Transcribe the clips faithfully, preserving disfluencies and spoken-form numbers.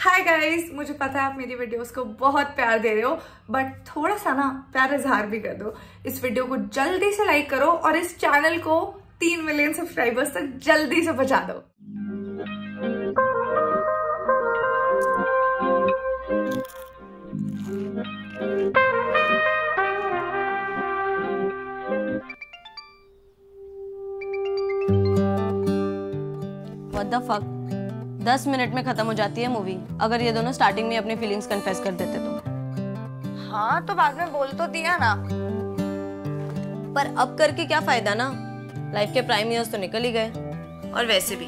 Hi guys, मुझे पता है आप मेरी वीडियोस को बहुत प्यार दे रहे हो, बट थोड़ा सा ना प्यार इजहार भी कर दो। इस वीडियो को जल्दी से लाइक करो और इस चैनल को तीन मिलियन सब्सक्राइबर्स तक जल्दी से पहुंचा दो। What the fuck? दस मिनट में खत्म हो जाती है मूवी, अगर ये दोनों स्टार्टिंग में अपनी फीलिंग्स कन्फेस कर देते तो। हाँ तो बाद में बोल तो दिया ना, पर अब करके क्या फायदा ना, लाइफ के प्राइम ईयर्स तो निकल ही गए। और वैसे भी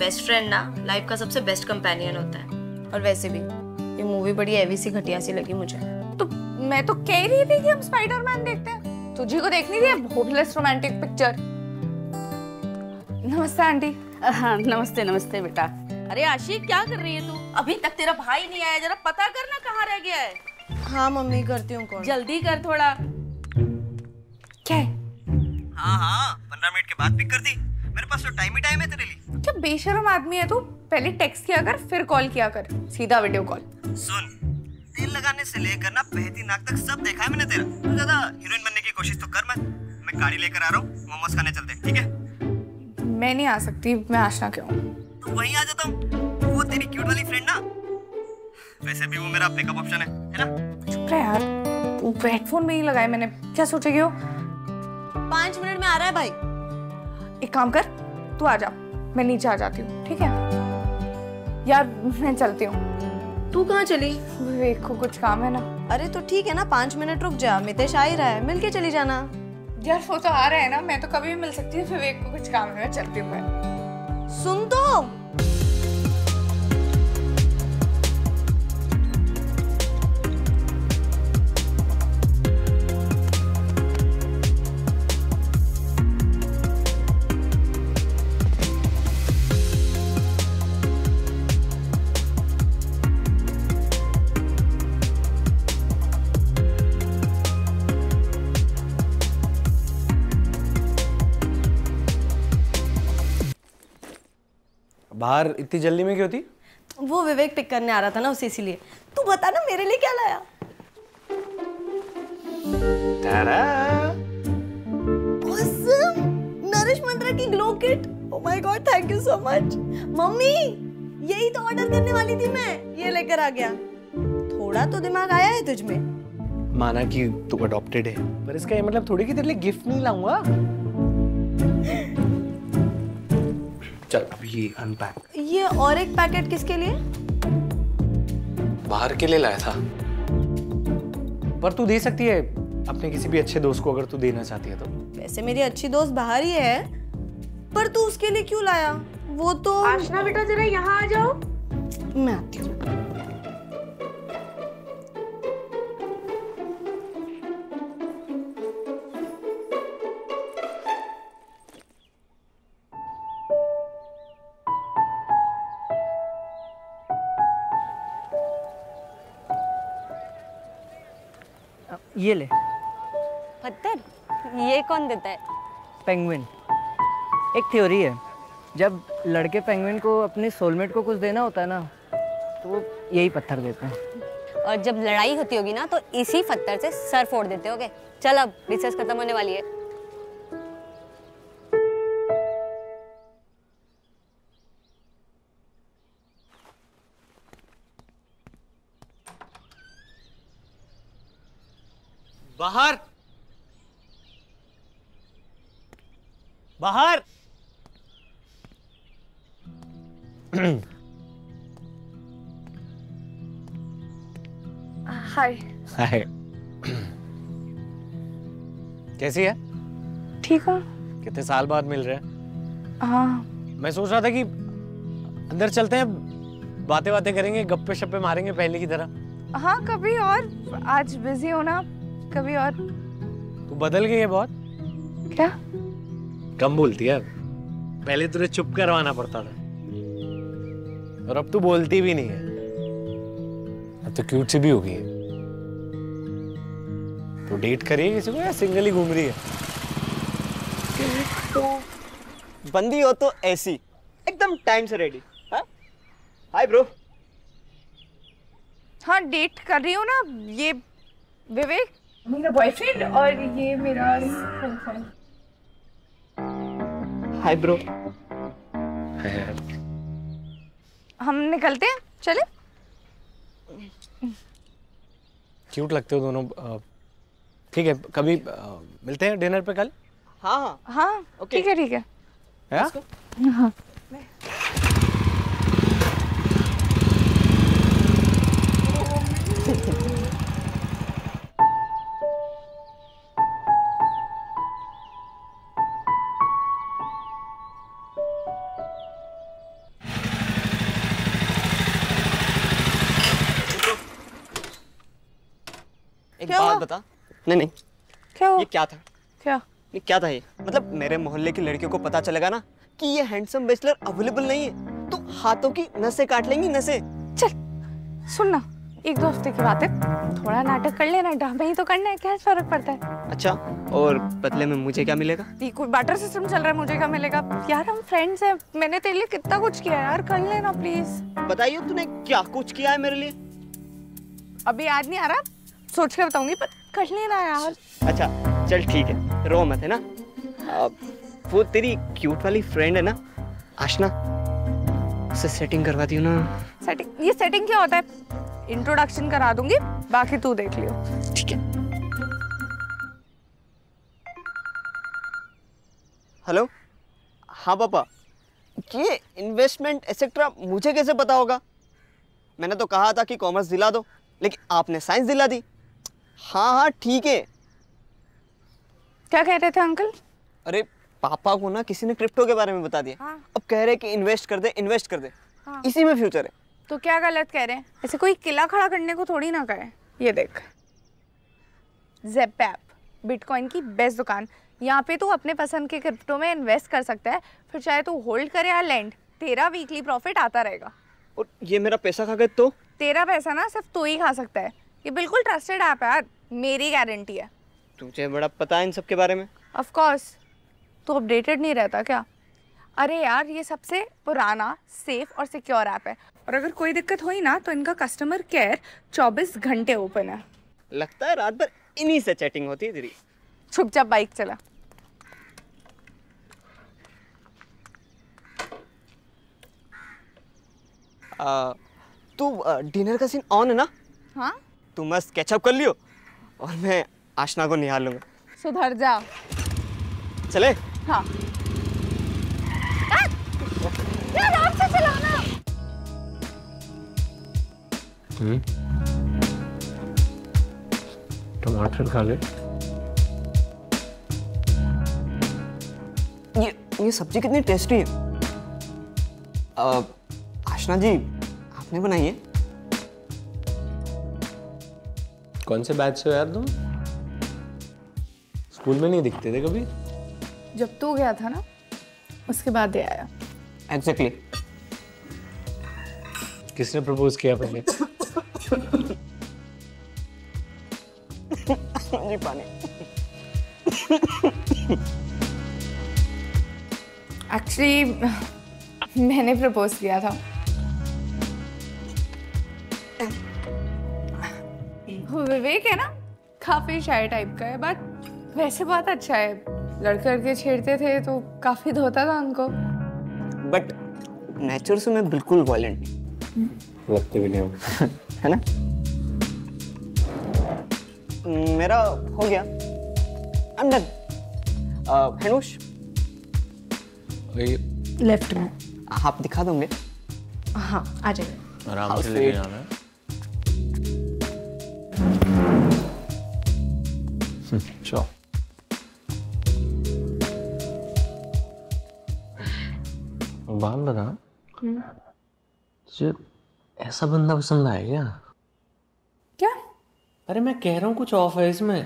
बेस्ट फ्रेंड ना लाइफ का सबसे बेस्ट कंपेनियन होता है, और वैसे भी ये मूवी बड़ी हेवी सी घटिया सी लगी मुझे तो। मैं तो कह रही थी कि हम स्पाइडरमैन देखते हैं, तुझे को देखनी थी होपलेस रोमांटिक पिक्चर। नमस्ते आंटी। हाँ नमस्ते नमस्ते बेटा। अरे आशिक क्या कर रही है तू? अभी तक तेरा भाई नहीं आया, जरा पता कर ना कहाँ रह गया है। हाँ मम्मी करती हूँ, कॉल जल्दी कर थोड़ा। क्या है? हाँ हाँ पंद्रह मिनट के बाद पिक कर दी, मेरे पास तो टाइम ही टाइम है तेरे लिए। क्या बेशरम आदमी है तू, पहले टेक्स्ट किया कर फिर कॉल किया कर, सीधा वीडियो कॉल। सुन, तेल लगाने से लेकर ना बहती नाक तक सब देखा है मैंने तेरा, तू ज्यादा हीरोइन बनने की कोशिश तो कर मत। मैं गाड़ी लेकर आ रहा हूँ, मोमोज खाने चलते हैं, ठीक है? मैं नहीं आ सकती, मैं आशना के हूँ। तो वहीं आ जाता हूँ, वो तेरी क्यूट वाली फ्रेंड ना, वैसे भी वो मेरा बैकअप ऑप्शन है, है ना? चुप रह यार, वो हेडफोन में ही लगाए मैंने, क्या सोचेगी हो? पाँच मिनट में आ रहा है भाई। एक काम कर, तू आ जा, मैं नीचे आ जाती हूँ, ठीक है? यार मैं चलती हूँ। तू कहाँ चली? विवेक को कुछ काम है ना। अरे तो ठीक है ना, पाँच मिनट रुक जा, मितेश आ ही रहा है, मिल के चली जाना। यार वो तो आ रहा है ना, मैं तो कभी भी मिल सकती हूँ, विवेक को कुछ काम है, चलती हूँ मैं। सुन तो, बाहर इतनी जल्दी में क्यों होती? वो विवेक पिक करने आ रहा था ना उसे, इसीलिए। तू बता ना मेरे लिए क्या लाया? awesome! नरिश मंत्रा की glow kit. Oh my God, thank you so much. Mummy, यही तो ऑर्डर करने वाली थी मैं, ये लेकर आ गया। थोड़ा तो दिमाग आया है तुझमें। माना कि तू अडॉप्टेड है, पर इसका ये मतलब थोड़ी कि तेरे लिए गिफ्ट नहीं लाऊंगा। चल अब ये अनपैक। ये और एक पैकेट किसके लिए? बाहर के लिए लाया था, पर तू दे सकती है अपने किसी भी अच्छे दोस्त को, अगर तू देना चाहती है तो। वैसे मेरी अच्छी दोस्त बाहर ही है, पर तू उसके लिए क्यों लाया? वो तो आशना बेटा जरा यहाँ आ जाओ। मैं आती हूँ। ये ले पत्थर। ये कौन देता है? पेंगुइन। एक थ्योरी है, जब लड़के पेंगुइन को अपने सोलमेट को कुछ देना होता है ना, तो वो यही पत्थर देते हैं। और जब लड़ाई होती होगी ना तो इसी पत्थर से सर फोड़ देते होगे। चल अब रिसर्च खत्म होने वाली है। बाहर बाहर। हाय हाय, कैसी है? ठीक हूँ। कितने साल बाद मिल रहे हैं। हाँ मैं सोच रहा था कि अंदर चलते हैं, बातें बातें करेंगे, गप्पे शप्पे मारेंगे पहले की तरह। हाँ कभी और, आज बिजी हो ना कभी और। तू बदल गई है बहुत। क्या? कम बोलती है, पहले तुझे चुप करवाना पड़ता था, और अब तू बोलती भी नहीं है, अब तो क्यूट सी भी हो गई है। तू डेट करी है किसी को या सिंगल ही घूम रही है? तो बंदी हो तो ऐसी एकदम टाइम से रेडी। Hi bro. हाँ डेट कर रही हो ना ये विवेक मेरा बॉयफ्रेंड और ये मेरा हाय ब्रो। हम निकलते हैं चले। क्यूट लगते हो दोनों। ठीक है कभी मिलते हैं डिनर पे कल। हाँ हाँ ठीक है ठीक है हाँ। एक बात बता। नहीं नहीं क्या हुआ? ये क्या था? क्या ये क्या था? ये मतलब मेरे मोहल्ले की लड़कियों को पता चलेगा ना कि ये हैंडसम बैचलर अवेलेबल नहीं है तो हाथों की नसें काट लेंगी नसें। चल सुनना एक दो हफ्ते की बात है थोड़ा नाटक कर लेना ढाबे ही तो करना है क्या फर्क पड़ता है। अच्छा और बदले में मुझे क्या मिलेगा? ये कोई बाटर सिस्टम चल रहा है मुझे क्या मिलेगा यार हम फ्रेंड्स हैं मैंने तेरे लिए कितना कुछ किया है यार कर लेना प्लीज। बताइए तूने क्या कुछ किया है मेरे लिए? अभी याद नहीं आ रहा सोच के बताऊंगी पर कर लेना यार। अच्छा चल ठीक है रो मत है ना। आ, वो तेरी क्यूट वाली फ्रेंड है ना आशना उससे सेटिंग करवा दियो ना। सेटिंग ये सेटिंग क्या होता है? इंट्रोडक्शन करा दूंगी बाकी तू देख लियो ठीक है। हेलो हाँ पापा ये इन्वेस्टमेंट एसेट्रा मुझे कैसे पता होगा? मैंने तो कहा था कि कॉमर्स दिला दो लेकिन आपने साइंस दिला दी। हाँ हाँ ठीक है। क्या कह रहे थे अंकल? अरे पापा को ना किसी ने क्रिप्टो के बारे में बता दिया। हाँ। अब कह रहे कि इन्वेस्ट कर दे इन्वेस्ट कर दे। हाँ। इसी में फ्यूचर है। तो क्या गलत कह रहे हैं ऐसे कोई किला खड़ा करने को थोड़ी ना कहे। ये देख ज़ेबपे ऐप बिटकॉइन की बेस्ट दुकान यहाँ पे तू तो अपने पसंद के क्रिप्टो में इन्वेस्ट कर सकता है फिर चाहे तू होल्ड करे या लैंड तेरा वीकली प्रॉफिट आता रहेगा। और ये मेरा पैसा खा गए तो? तेरा पैसा ना सिर्फ तू ही खा सकता है ये बिल्कुल ट्रस्टेड ऐप है यार मेरी गारंटी है। तुझे बड़ा पता है इन सब के बारे में? ऑफ कोर्स तू अपडेटेड नहीं रहता क्या? अरे यार ये सबसे पुराना सेफ और सिक्योर ऐप है और अगर कोई दिक्कत हुई ना तो इनका कस्टमर केयर चौबीस घंटे ओपन है। लगता है रात भर इन्हीं से चैटिंग होती है तेरी। चुपचाप बाइक चला। आ, तू डिनर का सीन ऑन है ना? हाँ तू मस्त कैचअप कर लियो और मैं आशना को निहाल लूंगा। सुधर जा। चले हाँ यार आप से चलाना। हम्म टमाटर खा ले। ये ये सब्जी कितनी टेस्टी है। आ, आशना जी आपने बनाई है? कौन से बैच से हो यार तुम? स्कूल में नहीं दिखते थे कभी। जब तू गया था ना उसके बाद ये आया। Exactly exactly. किसने प्रपोज किया पहले? जी पानी। एक्चुअली मैंने प्रपोज किया था। विवेक है ना काफी शाय टाइप का है बट वैसे बहुत अच्छा है। लड़के लड़के छेड़ते थे तो काफी धोता था उनको बट नेचर से मैं बिल्कुल वायलेंट लगते भी नहीं हो है ना। मेरा हो गया अंदर हेनोश लेफ्ट में आप दिखा दोगे। हाँ आ जाइए आराम से लेके आना। Sure. बात बता तुझे ऐसा बंदा पसंद आया क्या? क्या? अरे मैं कह रहा हूँ कुछ ऑफ है इसमें।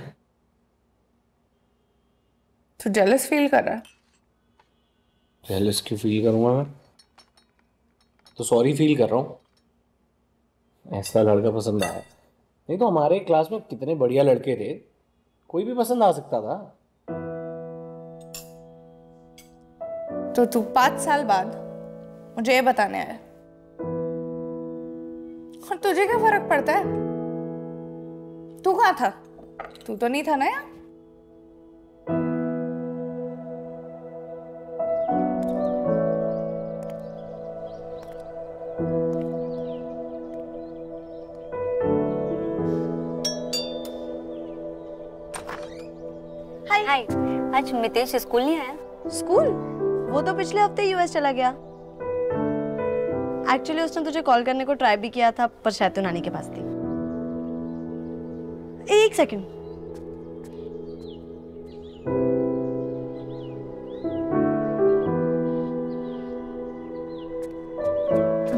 तू जेलस फील कर रहा है? जेलस क्यों फील करूंगा मैं तो सॉरी फील कर रहा हूँ। ऐसा लड़का पसंद आया नहीं तो हमारे क्लास में कितने बढ़िया लड़के थे कोई भी पसंद आ सकता था। तो तू पाँच साल बाद मुझे ये बताने आया पर तुझे क्या फर्क पड़ता है? तू कहाँ था? तू तो नहीं था ना यार। हाय हाय, आज मितेश स्कूल नहीं आया? स्कूल? वो तो पिछले हफ्ते यूएस चला गया। एक्चुअली उसने तुझे कॉल करने को ट्राई भी किया था, पर शायद तो नानी के पास थी। एक सेकंड।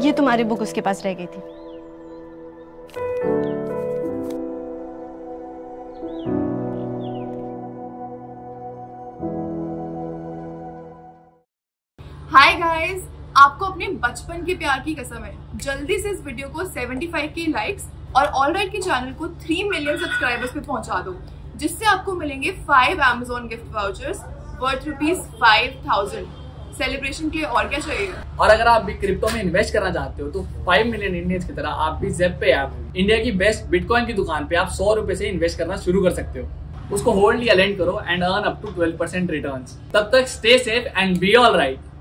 ये तुम्हारी बुक उसके पास रह गई थी। हाय गाइस, आपको अपने बचपन के प्यार की कसम है, जल्दी से इस वीडियो को पचहत्तर के लाइक्स और ऑलराइट के चैनल को तीन मिलियन सब्सक्राइबर्स पे पहुंचा दो, जिससे आपको मिलेंगे five Amazon gift vouchers worth rupees five thousand. Celebration के लिए और क्या चाहिए? और अगर आप भी क्रिप्टो में इन्वेस्ट करना चाहते हो तो फाइव मिलियन इंडियंस की तरह आप भी ज़ेबपे ऐप, इंडिया की बेस्ट बिटकॉइन की दुकान पे आप सौ रुपए से इन्वेस्ट करना शुरू कर सकते हो। उसको होल्ड या लेंड करो and earn up to twelve percent return. तब तक stay safe and be all right.